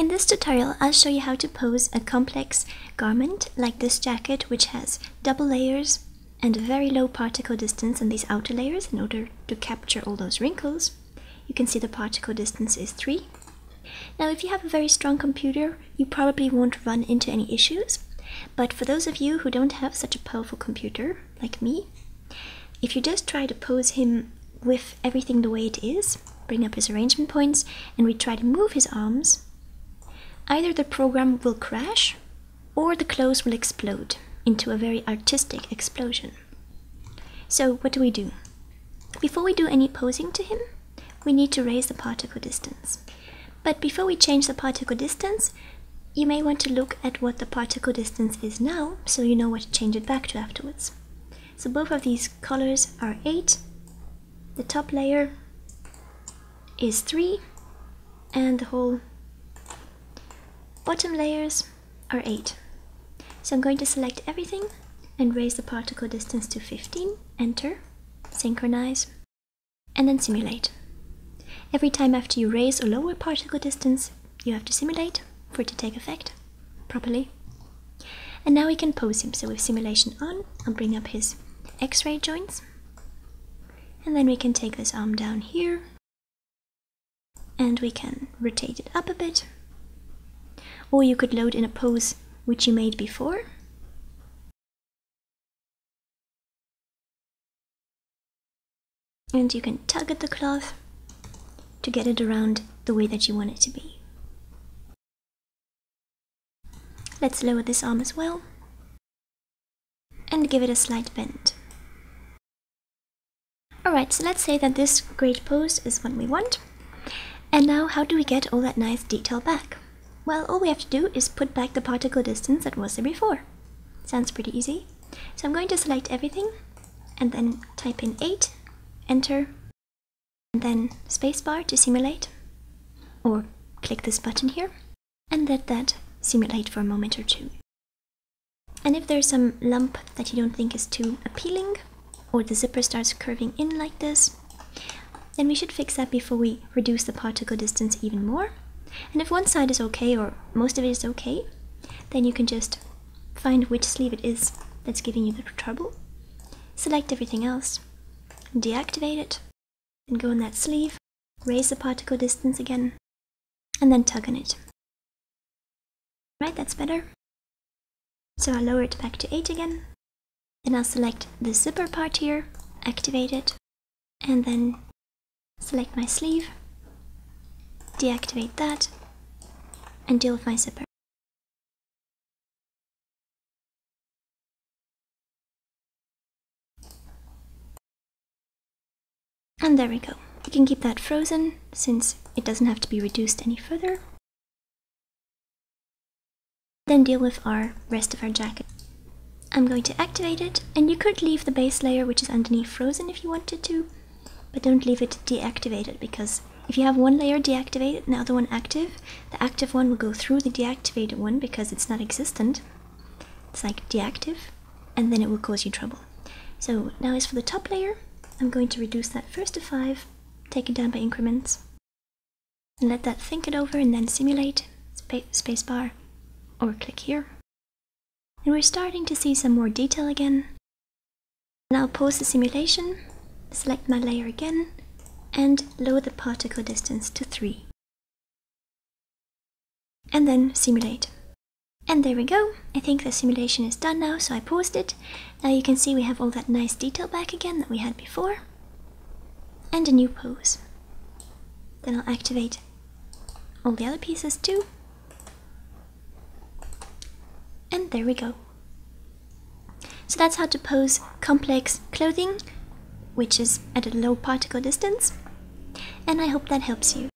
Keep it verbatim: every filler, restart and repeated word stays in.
In this tutorial, I'll show you how to pose a complex garment like this jacket, which has double layers and a very low particle distance on these outer layers in order to capture all those wrinkles. You can see the particle distance is three. Now, if you have a very strong computer, you probably won't run into any issues. But for those of you who don't have such a powerful computer, like me, if you just try to pose him with everything the way it is, bring up his arrangement points, and we try to move his arms, either the program will crash or the clothes will explode into a very artistic explosion. So what do we do? Before we do any posing to him, we need to raise the particle distance. But before we change the particle distance, you may want to look at what the particle distance is now, so you know what to change it back to afterwards. So both of these colors are eight, the top layer is three, and the whole bottom layers are eight. So I'm going to select everything and raise the particle distance to fifteen, enter, synchronize, and then simulate. Every time after you raise or lower particle distance, you have to simulate for it to take effect properly. And now we can pose him. So with simulation on, I'll bring up his x-ray joints. And then we can take this arm down here, and we can rotate it up a bit. Or you could load in a pose which you made before. And you can tug at the cloth to get it around the way that you want it to be. Let's lower this arm as well and give it a slight bend. Alright, so let's say that this great pose is what we want. And now how do we get all that nice detail back? Well, all we have to do is put back the particle distance that was there before. Sounds pretty easy. So I'm going to select everything and then type in eight, enter, and then spacebar to simulate, or click this button here, and let that simulate for a moment or two. And if there's some lump that you don't think is too appealing, or the zipper starts curving in like this, then we should fix that before we reduce the particle distance even more. And if one side is okay, or most of it is okay, then you can just find which sleeve it is that's giving you the trouble, select everything else, deactivate it, and go on that sleeve, raise the particle distance again, and then tug on it. Right, that's better. So I'll lower it back to eight again, then I'll select the zipper part here, activate it, and then select my sleeve, deactivate that, and deal with my zipper. And there we go. You can keep that frozen, since it doesn't have to be reduced any further. Then deal with our rest of our jacket. I'm going to activate it, and you could leave the base layer, which is underneath, frozen if you wanted to, but don't leave it deactivated, because if you have one layer deactivated and the other one active, the active one will go through the deactivated one because it's not existent. It's like deactive, and then it will cause you trouble. So now as for the top layer, I'm going to reduce that first to five, take it down by increments, and let that think it over and then simulate, spa spacebar, or click here. And we're starting to see some more detail again. Now pause the simulation, select my layer again, and lower the particle distance to three. And then simulate. And there we go. I think the simulation is done now, so I paused it. Now you can see we have all that nice detail back again that we had before. And a new pose. Then I'll activate all the other pieces too. And there we go. So that's how to pose complex clothing, which is at a low particle distance, and I hope that helps you.